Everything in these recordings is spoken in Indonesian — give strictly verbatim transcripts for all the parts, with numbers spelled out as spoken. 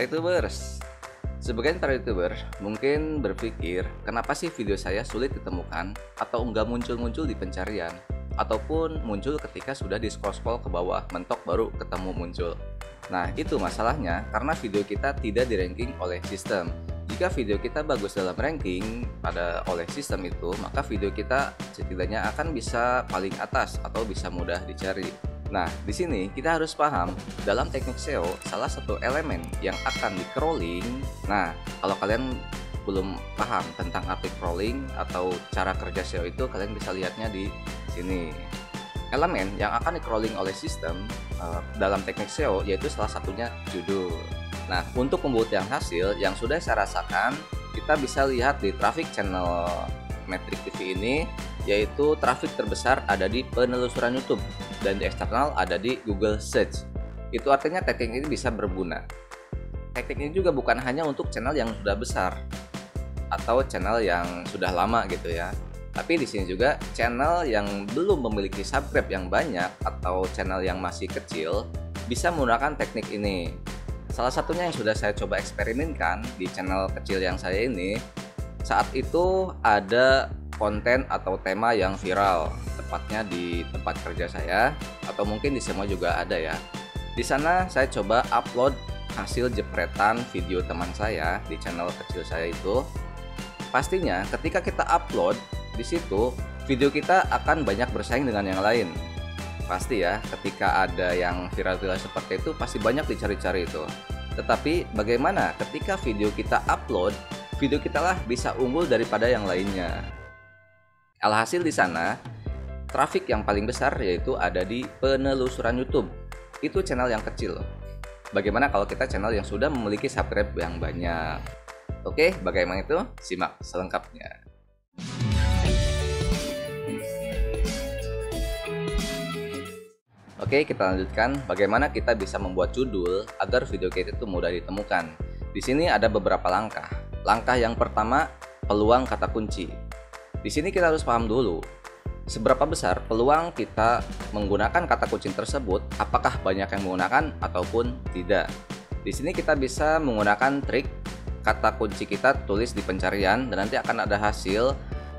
Hai YouTubers, sebagian para YouTuber mungkin berpikir kenapa sih video saya sulit ditemukan atau enggak muncul-muncul di pencarian ataupun muncul ketika sudah di scroll-scroll ke bawah mentok baru ketemu muncul. Nah itu masalahnya karena video kita tidak di ranking oleh sistem. Jika video kita bagus dalam ranking pada oleh sistem itu, maka video kita setidaknya akan bisa paling atas atau bisa mudah dicari. Nah, di sini kita harus paham dalam teknik S E O salah satu elemen yang akan di crawling. Nah, kalau kalian belum paham tentang arti crawling atau cara kerja S E O itu, kalian bisa lihatnya di sini. Elemen yang akan di crawling oleh sistem uh, dalam teknik S E O yaitu salah satunya judul. Nah, untuk pembuktian hasil yang sudah saya rasakan, kita bisa lihat di traffic channel Metrik T V ini, yaitu traffic terbesar ada di penelusuran YouTube dan di eksternal ada di Google Search. Itu artinya teknik ini bisa berguna. Teknik ini juga bukan hanya untuk channel yang sudah besar atau channel yang sudah lama gitu ya, tapi di sini juga channel yang belum memiliki subscribe yang banyak atau channel yang masih kecil bisa menggunakan teknik ini. Salah satunya yang sudah saya coba eksperimenkan di channel kecil yang saya ini, saat itu ada konten atau tema yang viral, tepatnya di tempat kerja saya atau mungkin di semua juga ada ya. Di sana saya coba upload hasil jepretan video teman saya di channel kecil saya itu. Pastinya ketika kita upload di situ, video kita akan banyak bersaing dengan yang lain. Pasti ya, ketika ada yang viral-viral seperti itu pasti banyak dicari-cari itu. Tetapi bagaimana ketika video kita upload, video kita lah bisa unggul daripada yang lainnya. Alhasil di sana, traffic yang paling besar yaitu ada di penelusuran YouTube. Itu channel yang kecil. Bagaimana kalau kita channel yang sudah memiliki subscribe yang banyak? Oke, bagaimana itu? Simak selengkapnya. Oke, kita lanjutkan bagaimana kita bisa membuat judul agar video kita itu mudah ditemukan. Di sini ada beberapa langkah. Langkah yang pertama, peluang kata kunci. Di sini kita harus paham dulu seberapa besar peluang kita menggunakan kata kunci tersebut, apakah banyak yang menggunakan ataupun tidak. Di sini kita bisa menggunakan trik kata kunci kita tulis di pencarian dan nanti akan ada hasil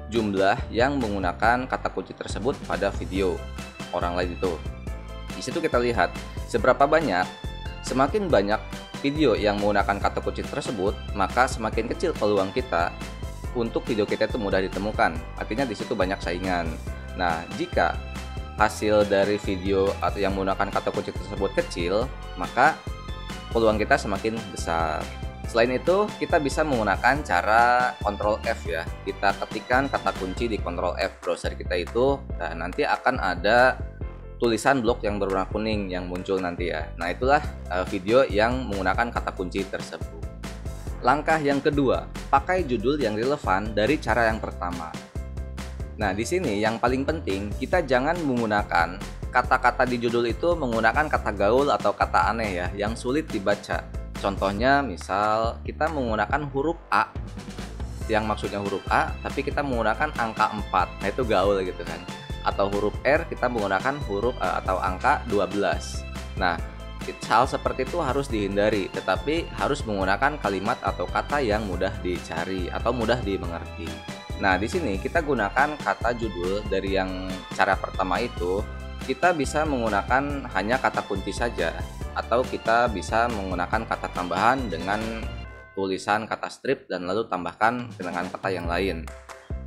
jumlah yang menggunakan kata kunci tersebut pada video orang lain itu. Di situ kita lihat seberapa banyak, semakin banyak video yang menggunakan kata kunci tersebut, maka semakin kecil peluang kita untuk video kita itu mudah ditemukan, artinya di situ banyak saingan. Nah, jika hasil dari video atau yang menggunakan kata kunci tersebut kecil, maka peluang kita semakin besar. Selain itu, kita bisa menggunakan cara Ctrl F ya. Kita ketikkan kata kunci di Ctrl F browser kita itu, dan nanti akan ada tulisan blok yang berwarna kuning yang muncul nanti ya. Nah, itulah video yang menggunakan kata kunci tersebut. Langkah yang kedua, pakai judul yang relevan dari cara yang pertama. Nah, di sini yang paling penting, kita jangan menggunakan kata-kata di judul itu menggunakan kata gaul atau kata aneh ya, yang sulit dibaca. Contohnya, misal kita menggunakan huruf A, yang maksudnya huruf A, tapi kita menggunakan angka empat, nah itu gaul gitu kan. Atau huruf R, kita menggunakan huruf A atau angka dua belas. Nah, hal seperti itu harus dihindari, tetapi harus menggunakan kalimat atau kata yang mudah dicari atau mudah dimengerti. Nah, di sini kita gunakan kata judul dari yang cara pertama itu, kita bisa menggunakan hanya kata kunci saja, atau kita bisa menggunakan kata tambahan dengan tulisan kata strip dan lalu tambahkan dengan kata yang lain.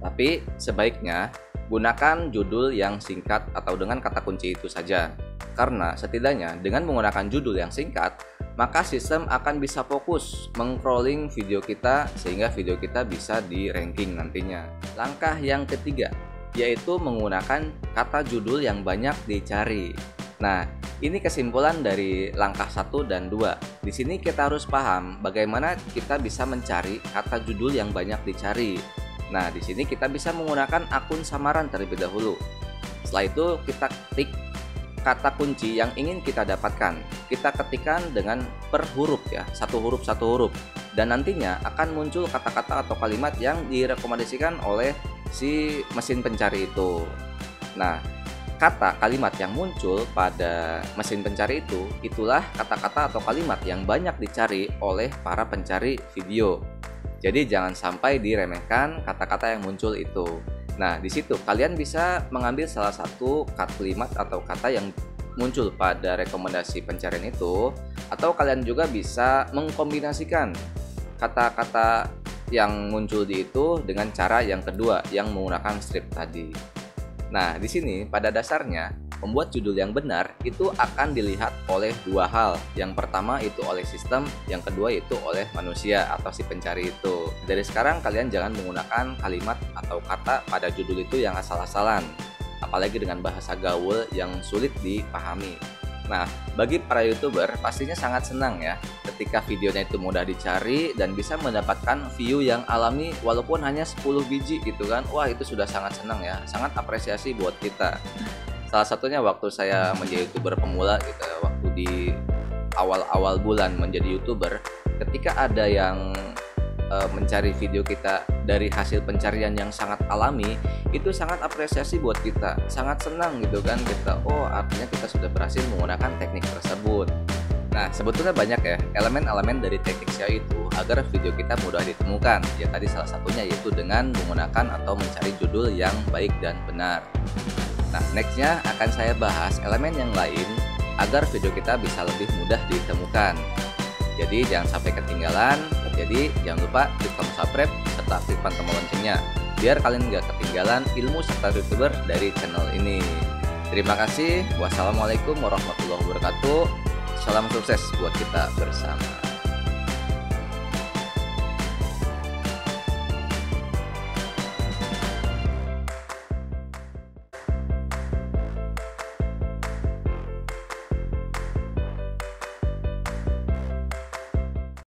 Tapi sebaiknya gunakan judul yang singkat atau dengan kata kunci itu saja. Karena setidaknya dengan menggunakan judul yang singkat, maka sistem akan bisa fokus meng-crawling video kita sehingga video kita bisa di ranking nantinya. Langkah yang ketiga, yaitu menggunakan kata judul yang banyak dicari. Nah, ini kesimpulan dari langkah satu dan dua. Di sini kita harus paham bagaimana kita bisa mencari kata judul yang banyak dicari. Nah, di sini kita bisa menggunakan akun samaran terlebih dahulu. Setelah itu kita klik kata kunci yang ingin kita dapatkan, kita ketikkan dengan per huruf ya, satu huruf satu huruf, dan nantinya akan muncul kata-kata atau kalimat yang direkomendasikan oleh si mesin pencari itu. Nah, kata kalimat yang muncul pada mesin pencari itu, itulah kata-kata atau kalimat yang banyak dicari oleh para pencari video. Jadi jangan sampai diremehkan kata-kata yang muncul itu. Nah, di situ kalian bisa mengambil salah satu kalimat atau kata yang muncul pada rekomendasi pencarian itu, atau kalian juga bisa mengkombinasikan kata-kata yang muncul di itu dengan cara yang kedua yang menggunakan strip tadi. Nah, di sini pada dasarnya membuat judul yang benar itu akan dilihat oleh dua hal. Yang pertama itu oleh sistem, yang kedua itu oleh manusia atau si pencari itu. Dari sekarang kalian jangan menggunakan kalimat atau kata pada judul itu yang asal-asalan, apalagi dengan bahasa gaul yang sulit dipahami. Nah, bagi para YouTuber pastinya sangat senang ya ketika videonya itu mudah dicari dan bisa mendapatkan view yang alami walaupun hanya sepuluh biji gitu kan. Wah, itu sudah sangat senang ya, sangat apresiasi buat kita. Salah satunya waktu saya menjadi YouTuber pemula gitu, waktu di awal-awal bulan menjadi YouTuber, ketika ada yang e, mencari video kita dari hasil pencarian yang sangat alami, itu sangat apresiasi buat kita, sangat senang gitu kan kita. Oh, artinya kita sudah berhasil menggunakan teknik tersebut. Nah, sebetulnya banyak ya elemen-elemen dari teknik S E O itu agar video kita mudah ditemukan. Ya tadi salah satunya yaitu dengan menggunakan atau mencari judul yang baik dan benar. Nah, nextnya akan saya bahas elemen yang lain agar video kita bisa lebih mudah ditemukan. Jadi jangan sampai ketinggalan. Jadi jangan lupa klik tombol subscribe serta aktifkan tombol loncengnya biar kalian nggak ketinggalan ilmu serta YouTuber dari channel ini. Terima kasih. Wassalamualaikum warahmatullahi wabarakatuh. Salam sukses buat kita bersama.